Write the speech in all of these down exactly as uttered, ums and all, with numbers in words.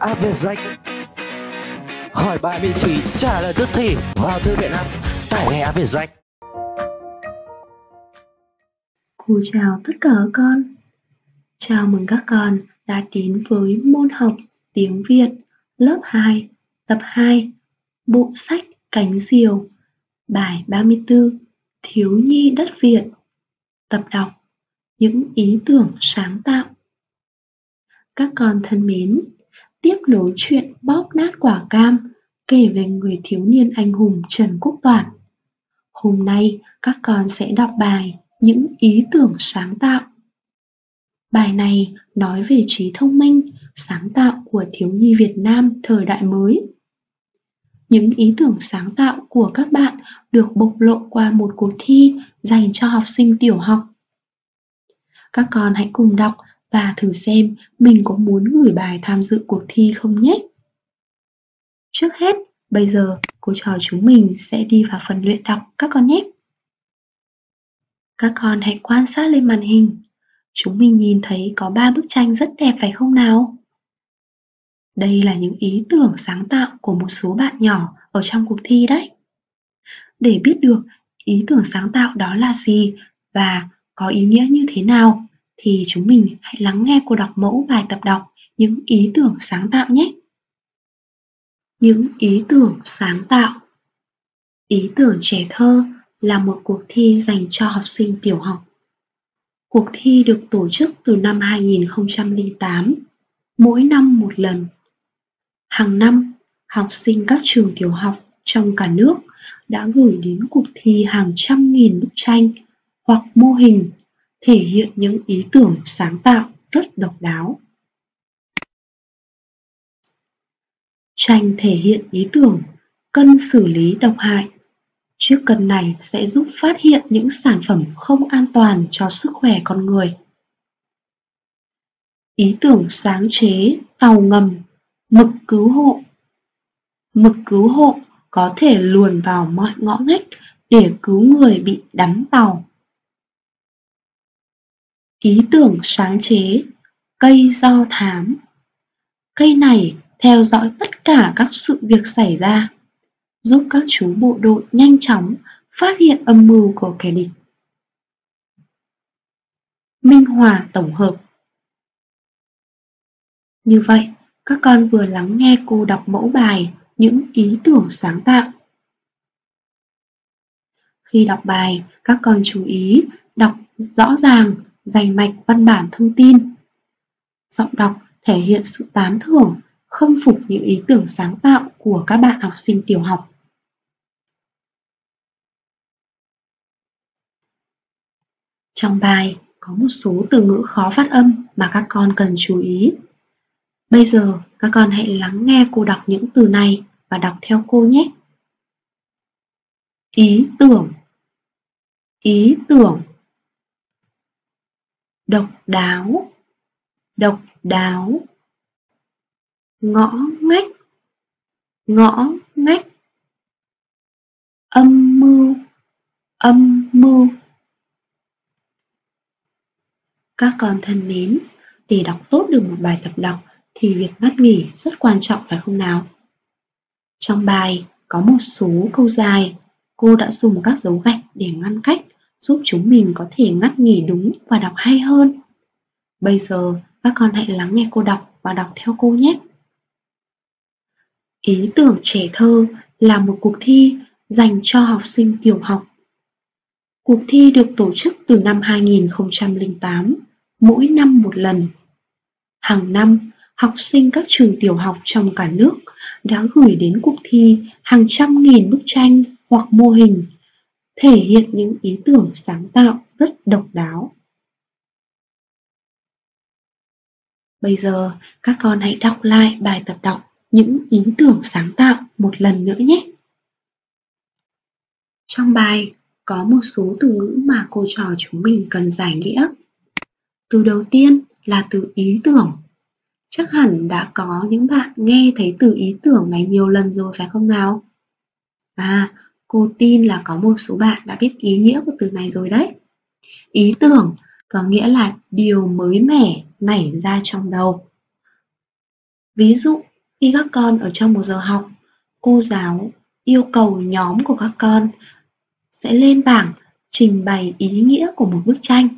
app VietJack. Hỏi bài miễn phí, trả lời tức thì. Vào thư viện app, tải ngay app VietJack. Cô chào tất cả các con. Chào mừng các con đã đến với môn học Tiếng Việt lớp hai, tập hai, bộ sách Cánh diều, bài ba mươi tư, Thiếu nhi đất Việt. Tập đọc Những ý tưởng sáng tạo. Các con thân mến, tiếp nối chuyện bóp nát quả cam kể về người thiếu niên anh hùng Trần Quốc Toản, hôm nay các con sẽ đọc bài Những ý tưởng sáng tạo. Bài này nói về trí thông minh, sáng tạo của thiếu nhi Việt Nam thời đại mới. Những ý tưởng sáng tạo của các bạn được bộc lộ qua một cuộc thi dành cho học sinh tiểu học. Các con hãy cùng đọc và thử xem mình có muốn gửi bài tham dự cuộc thi không nhé. Trước hết, bây giờ cô trò chúng mình sẽ đi vào phần luyện đọc các con nhé. Các con hãy quan sát lên màn hình. Chúng mình nhìn thấy có ba bức tranh rất đẹp phải không nào? Đây là những ý tưởng sáng tạo của một số bạn nhỏ ở trong cuộc thi đấy. Để biết được ý tưởng sáng tạo đó là gì và có ý nghĩa như thế nào thì chúng mình hãy lắng nghe cô đọc mẫu bài tập đọc Những ý tưởng sáng tạo nhé. Những ý tưởng sáng tạo. Ý tưởng trẻ thơ là một cuộc thi dành cho học sinh tiểu học. Cuộc thi được tổ chức từ năm hai nghìn không trăm lẻ tám, mỗi năm một lần. Hàng năm, học sinh các trường tiểu học trong cả nước đã gửi đến cuộc thi hàng trăm nghìn bức tranh hoặc mô hình thể hiện những ý tưởng sáng tạo rất độc đáo. Tranh thể hiện ý tưởng cân xử lý độc hại. Chiếc cân này sẽ giúp phát hiện những sản phẩm không an toàn cho sức khỏe con người. Ý tưởng sáng chế tàu ngầm, mực cứu hộ. Mực cứu hộ có thể luồn vào mọi ngõ ngách để cứu người bị đắm tàu. Ý tưởng sáng chế cây do thám. Cây này theo dõi tất cả các sự việc xảy ra, giúp các chú bộ đội nhanh chóng phát hiện âm mưu của kẻ địch. Minh họa tổng hợp. Như vậy, các con vừa lắng nghe cô đọc mẫu bài Những ý tưởng sáng tạo. Khi đọc bài, các con chú ý đọc rõ ràng, rành mạch văn bản thông tin. Giọng đọc thể hiện sự tán thưởng, khâm phục những ý tưởng sáng tạo của các bạn học sinh tiểu học. Trong bài có một số từ ngữ khó phát âm mà các con cần chú ý. Bây giờ các con hãy lắng nghe cô đọc những từ này và đọc theo cô nhé. Ý tưởng. Ý tưởng. Độc đáo. Độc đáo. Ngõ ngách. Ngõ ngách. Âm mưu. Âm mưu. Các con thân mến, để đọc tốt được một bài tập đọc thì việc ngắt nghỉ rất quan trọng phải không nào? Trong bài có một số câu dài, cô đã dùng các dấu gạch để ngăn cách giúp chúng mình có thể ngắt nghỉ đúng và đọc hay hơn. Bây giờ các con hãy lắng nghe cô đọc và đọc theo cô nhé. Ý tưởng trẻ thơ là một cuộc thi dành cho học sinh tiểu học. Cuộc thi được tổ chức từ năm hai nghìn không trăm lẻ tám, mỗi năm một lần. Hàng năm, học sinh các trường tiểu học trong cả nước đã gửi đến cuộc thi hàng trăm nghìn bức tranh hoặc mô hình thể hiện những ý tưởng sáng tạo rất độc đáo. Bây giờ, các con hãy đọc lại bài tập đọc Những ý tưởng sáng tạo một lần nữa nhé. Trong bài có một số từ ngữ mà cô trò chúng mình cần giải nghĩa. Từ đầu tiên là từ ý tưởng. Chắc hẳn đã có những bạn nghe thấy từ ý tưởng này nhiều lần rồi phải không nào? À, cô tin là có một số bạn đã biết ý nghĩa của từ này rồi đấy. Ý tưởng có nghĩa là điều mới mẻ nảy ra trong đầu. Ví dụ, khi các con ở trong một giờ học, cô giáo yêu cầu nhóm của các con sẽ lên bảng trình bày ý nghĩa của một bức tranh.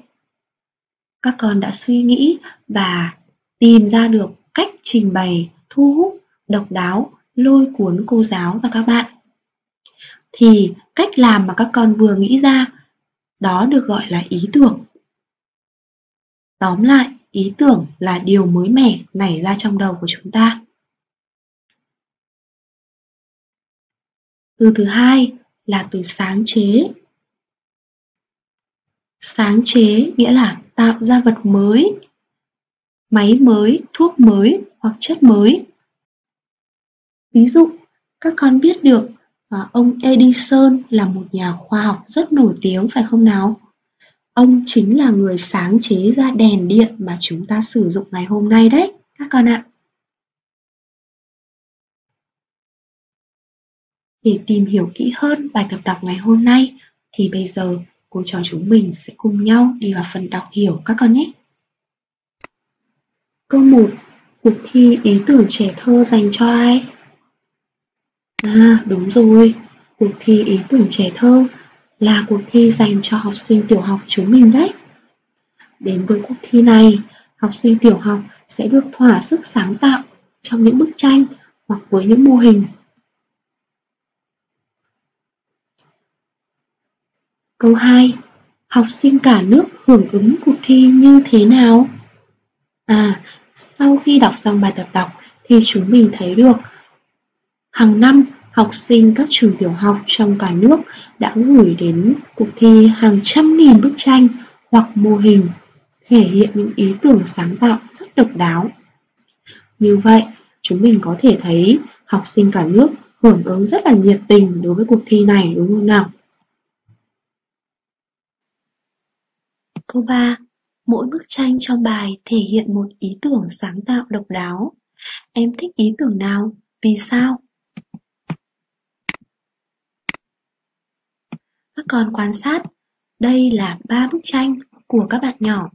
Các con đã suy nghĩ và tìm ra được cách trình bày thu hút, độc đáo, lôi cuốn cô giáo và các bạn. Thì cách làm mà các con vừa nghĩ ra, đó được gọi là ý tưởng. Tóm lại, ý tưởng là điều mới mẻ nảy ra trong đầu của chúng ta. Từ thứ hai là từ sáng chế. Sáng chế nghĩa là tạo ra vật mới, máy mới, thuốc mới hoặc chất mới. Ví dụ, các con biết được ông Edison là một nhà khoa học rất nổi tiếng phải không nào? Ông chính là người sáng chế ra đèn điện mà chúng ta sử dụng ngày hôm nay đấy, các con ạ. Để tìm hiểu kỹ hơn bài tập đọc ngày hôm nay, thì bây giờ cô trò chúng mình sẽ cùng nhau đi vào phần đọc hiểu các con nhé. Câu một. Cuộc thi ý tưởng trẻ thơ dành cho ai? À, đúng rồi, cuộc thi ý tưởng trẻ thơ là cuộc thi dành cho học sinh tiểu học chúng mình đấy. Đến với cuộc thi này, học sinh tiểu học sẽ được thỏa sức sáng tạo trong những bức tranh hoặc với những mô hình. Câu hai. Học sinh cả nước hưởng ứng cuộc thi như thế nào? À, sau khi đọc xong bài tập đọc thì chúng mình thấy được hàng năm, học sinh các trường tiểu học trong cả nước đã gửi đến cuộc thi hàng trăm nghìn bức tranh hoặc mô hình thể hiện những ý tưởng sáng tạo rất độc đáo. Như vậy, chúng mình có thể thấy học sinh cả nước hưởng ứng rất là nhiệt tình đối với cuộc thi này, đúng không nào? Câu ba. Mỗi bức tranh trong bài thể hiện một ý tưởng sáng tạo độc đáo. Em thích ý tưởng nào? Vì sao? Các con quan sát, đây là ba bức tranh của các bạn nhỏ.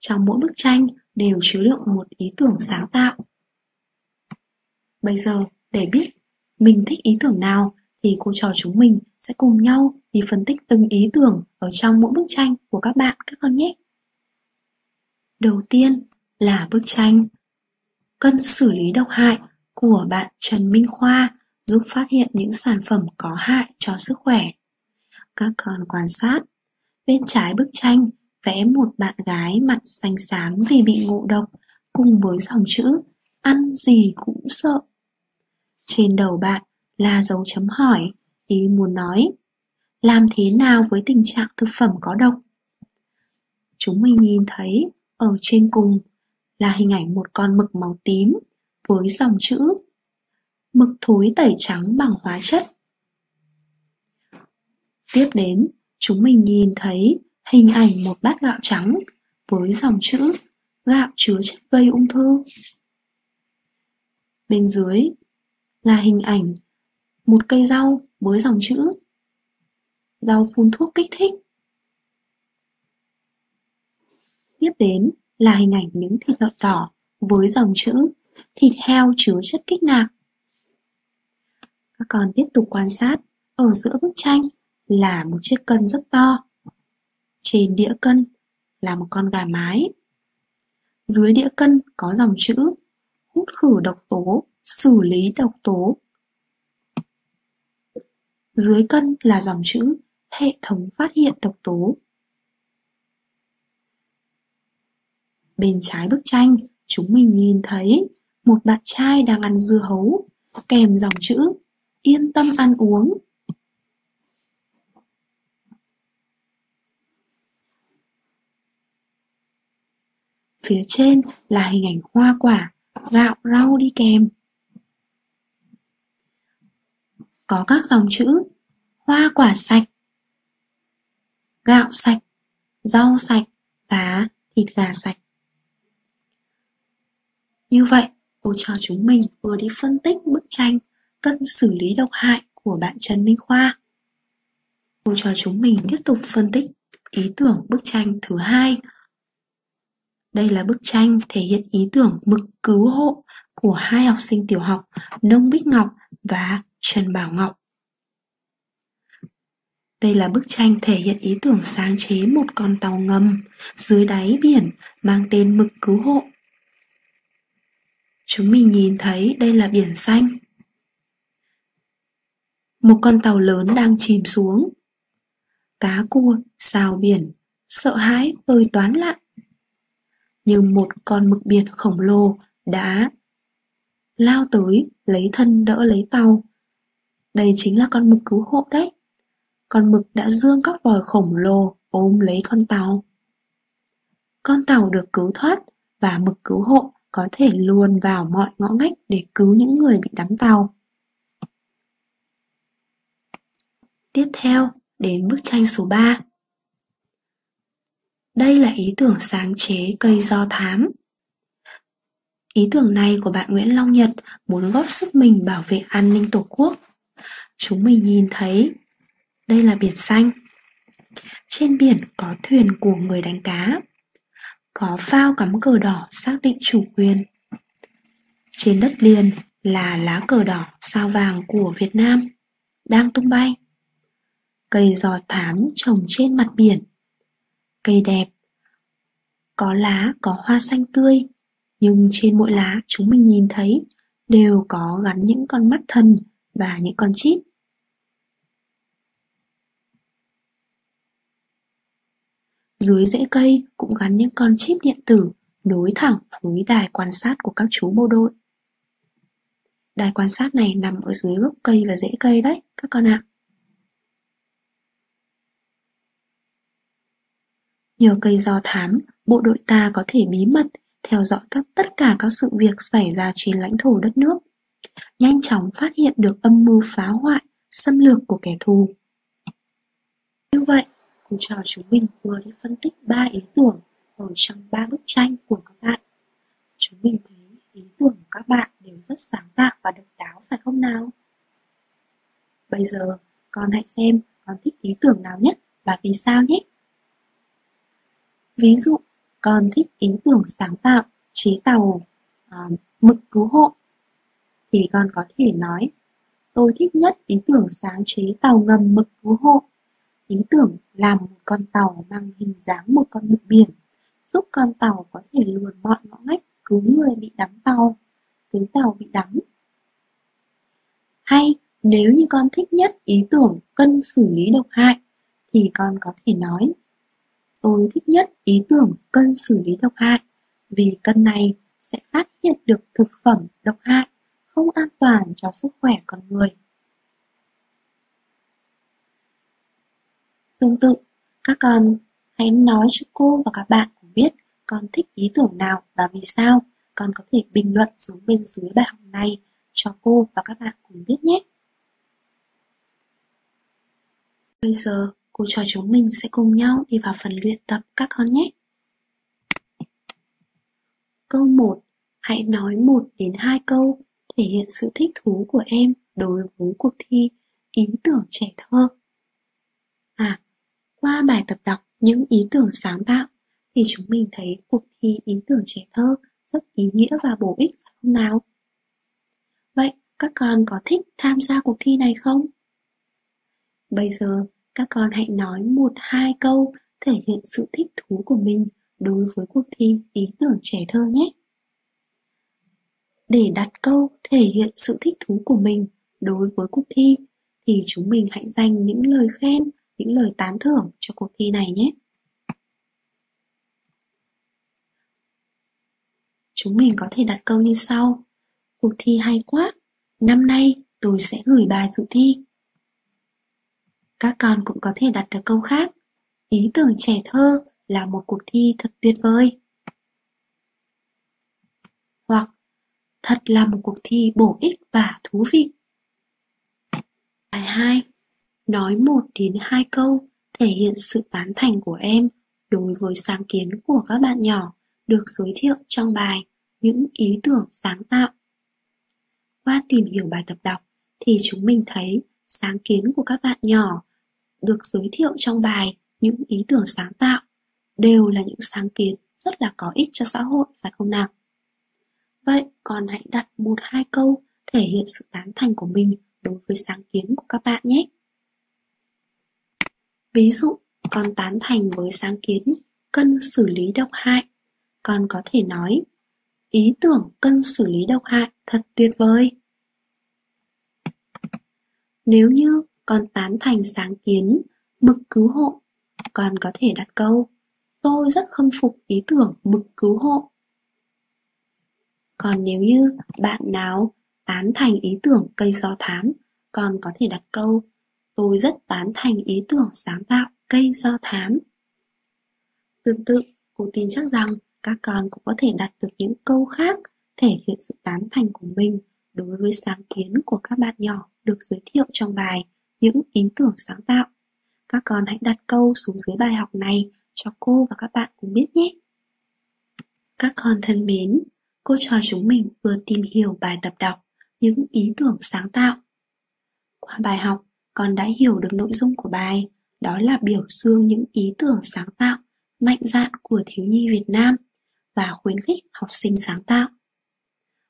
Trong mỗi bức tranh đều chứa đựng một ý tưởng sáng tạo. Bây giờ, để biết mình thích ý tưởng nào, thì cô trò chúng mình sẽ cùng nhau đi phân tích từng ý tưởng ở trong mỗi bức tranh của các bạn các con nhé. Đầu tiên là bức tranh Cân xử lý độc hại của bạn Trần Minh Khoa, giúp phát hiện những sản phẩm có hại cho sức khỏe. Các con quan sát, bên trái bức tranh vẽ một bạn gái mặt xanh xám vì bị ngộ độc cùng với dòng chữ ăn gì cũng sợ. Trên đầu bạn là dấu chấm hỏi, ý muốn nói làm thế nào với tình trạng thực phẩm có độc. Chúng mình nhìn thấy ở trên cùng là hình ảnh một con mực màu tím với dòng chữ mực thối tẩy trắng bằng hóa chất. Tiếp đến, chúng mình nhìn thấy hình ảnh một bát gạo trắng với dòng chữ gạo chứa chất gây ung thư. Bên dưới là hình ảnh một cây rau với dòng chữ rau phun thuốc kích thích. Tiếp đến là hình ảnh miếng thịt lợn đỏ với dòng chữ thịt heo chứa chất kích nạc. Các con tiếp tục quan sát, ở giữa bức tranh là một chiếc cân rất to. Trên đĩa cân là một con gà mái. Dưới đĩa cân có dòng chữ hút khử độc tố, xử lý độc tố. Dưới cân là dòng chữ hệ thống phát hiện độc tố. Bên trái bức tranh, chúng mình nhìn thấy một bạn trai đang ăn dưa hấu kèm dòng chữ yên tâm ăn uống. Phía trên là hình ảnh hoa quả, gạo, rau đi kèm. Có các dòng chữ hoa quả sạch, gạo sạch, rau sạch và thịt gà sạch. Như vậy, cô trò chúng mình vừa đi phân tích bức tranh Cân xử lý độc hại của bạn Trần Minh Khoa. Cô trò chúng mình tiếp tục phân tích ý tưởng bức tranh thứ hai Đây là bức tranh thể hiện ý tưởng mực cứu hộ của hai học sinh tiểu học Nông Bích Ngọc và Trần Bảo Ngọc. Đây là bức tranh thể hiện ý tưởng sáng chế một con tàu ngầm dưới đáy biển mang tên mực cứu hộ. Chúng mình nhìn thấy đây là biển xanh. Một con tàu lớn đang chìm xuống. Cá cua, sào biển, sợ hãi bơi toán lặn. Nhưng một con mực biển khổng lồ đã lao tới lấy thân đỡ lấy tàu. Đây chính là con mực cứu hộ đấy. Con mực đã giương các vòi khổng lồ ôm lấy con tàu. Con tàu được cứu thoát và mực cứu hộ có thể luồn vào mọi ngõ ngách để cứu những người bị đắm tàu. Tiếp theo đến bức tranh số ba. Đây là ý tưởng sáng chế cây do thám. Ý tưởng này của bạn Nguyễn Long Nhật muốn góp sức mình bảo vệ an ninh Tổ quốc. Chúng mình nhìn thấy đây là biển xanh. Trên biển có thuyền của người đánh cá. Có phao cắm cờ đỏ xác định chủ quyền. Trên đất liền là lá cờ đỏ sao vàng của Việt Nam đang tung bay. Cây do thám trồng trên mặt biển. Cây đẹp, có lá có hoa xanh tươi, nhưng trên mỗi lá chúng mình nhìn thấy đều có gắn những con mắt thần và những con chip. Dưới rễ cây cũng gắn những con chip điện tử nối thẳng với đài quan sát của các chú bộ đội. Đài quan sát này nằm ở dưới gốc cây và rễ cây đấy các con ạ. Nhờ cây do thám, bộ đội ta có thể bí mật theo dõi các tất cả các sự việc xảy ra trên lãnh thổ đất nước, nhanh chóng phát hiện được âm mưu phá hoại, xâm lược của kẻ thù. Như vậy, cô trò chúng mình vừa đi phân tích ba ý tưởng ở trong ba bức tranh của các bạn. Chúng mình thấy ý tưởng của các bạn đều rất sáng tạo và độc đáo phải không nào? Bây giờ, con hãy xem con thích ý tưởng nào nhất và vì sao nhé. Ví dụ, con thích ý tưởng sáng tạo chế tàu à, mực cứu hộ. Thì con có thể nói, tôi thích nhất ý tưởng sáng chế tàu ngầm mực cứu hộ. Ý tưởng làm một con tàu mang hình dáng một con mực biển, giúp con tàu có thể luồn mọi ngõ ngách cứu người bị đắm tàu, cứu tàu bị đắm. Hay nếu như con thích nhất ý tưởng cân xử lý độc hại, thì con có thể nói, tôi thích nhất ý tưởng cân xử lý độc hại, vì cân này sẽ phát hiện được thực phẩm độc hại không an toàn cho sức khỏe con người. Tương tự, các con hãy nói cho cô và các bạn cũng biết con thích ý tưởng nào và vì sao. Con có thể bình luận xuống bên dưới bài học này cho cô và các bạn cũng biết nhé. Bây giờ, cô trò chúng mình sẽ cùng nhau đi vào phần luyện tập các con nhé. Câu một. Hãy nói một đến hai câu thể hiện sự thích thú của em đối với cuộc thi Ý tưởng trẻ thơ. À, qua bài tập đọc những ý tưởng sáng tạo thì chúng mình thấy cuộc thi Ý tưởng trẻ thơ rất ý nghĩa và bổ ích phải không nào? Vậy các con có thích tham gia cuộc thi này không? Bây giờ các con hãy nói một hai câu thể hiện sự thích thú của mình đối với cuộc thi Ý tưởng trẻ thơ nhé. Để đặt câu thể hiện sự thích thú của mình đối với cuộc thi thì chúng mình hãy dành những lời khen, những lời tán thưởng cho cuộc thi này nhé. Chúng mình có thể đặt câu như sau. Cuộc thi hay quá, năm nay tôi sẽ gửi bài dự thi. Các con cũng có thể đặt được câu khác. Ý tưởng trẻ thơ là một cuộc thi thật tuyệt vời. Hoặc thật là một cuộc thi bổ ích và thú vị. Bài hai. Nói một đến hai câu thể hiện sự tán thành của em đối với sáng kiến của các bạn nhỏ được giới thiệu trong bài Những ý tưởng sáng tạo. Qua tìm hiểu bài tập đọc thì chúng mình thấy sáng kiến của các bạn nhỏ được giới thiệu trong bài Những ý tưởng sáng tạo đều là những sáng kiến rất là có ích cho xã hội, phải không nào? Vậy còn hãy đặt một hai câu thể hiện sự tán thành của mình đối với sáng kiến của các bạn nhé. Ví dụ, con tán thành với sáng kiến cân xử lý độc hại. Con có thể nói, ý tưởng cân xử lý độc hại thật tuyệt vời. Nếu như con tán thành sáng kiến mực cứu hộ, con có thể đặt câu, tôi rất khâm phục ý tưởng mực cứu hộ. Còn nếu như bạn nào tán thành ý tưởng cây do thám, con có thể đặt câu, tôi rất tán thành ý tưởng sáng tạo cây do thám. Tương tự, cô tin chắc rằng các con cũng có thể đặt được những câu khác thể hiện sự tán thành của mình đối với sáng kiến của các bạn nhỏ được giới thiệu trong bài Những ý tưởng sáng tạo. Các con hãy đặt câu xuống dưới bài học này cho cô và các bạn cùng biết nhé. Các con thân mến, cô trò chúng mình vừa tìm hiểu bài tập đọc Những ý tưởng sáng tạo. Qua bài học, con đã hiểu được nội dung của bài, đó là biểu dương những ý tưởng sáng tạo, mạnh dạn của thiếu nhi Việt Nam và khuyến khích học sinh sáng tạo.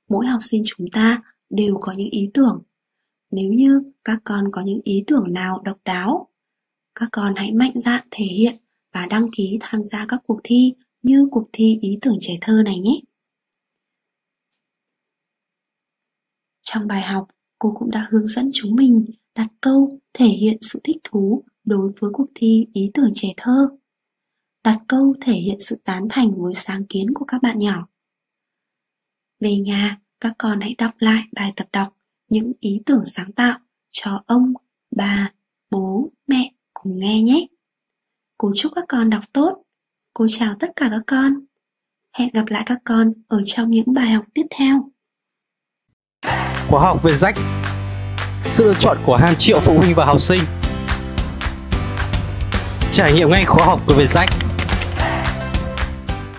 Mỗi học sinh chúng ta đều có những ý tưởng. Nếu như các con có những ý tưởng nào độc đáo, các con hãy mạnh dạn thể hiện và đăng ký tham gia các cuộc thi như cuộc thi ý tưởng trẻ thơ này nhé. Trong bài học, cô cũng đã hướng dẫn chúng mình đặt câu thể hiện sự thích thú đối với cuộc thi ý tưởng trẻ thơ, đặt câu thể hiện sự tán thành với sáng kiến của các bạn nhỏ. Về nhà, các con hãy đọc lại bài tập đọc Những ý tưởng sáng tạo cho ông, bà, bố, mẹ cùng nghe nhé. Cô chúc các con đọc tốt. Cô chào tất cả các con. Hẹn gặp lại các con ở trong những bài học tiếp theo. Khóa học VietJack, sự lựa chọn của hàng triệu phụ huynh và học sinh. Trải nghiệm ngay khóa học của VietJack.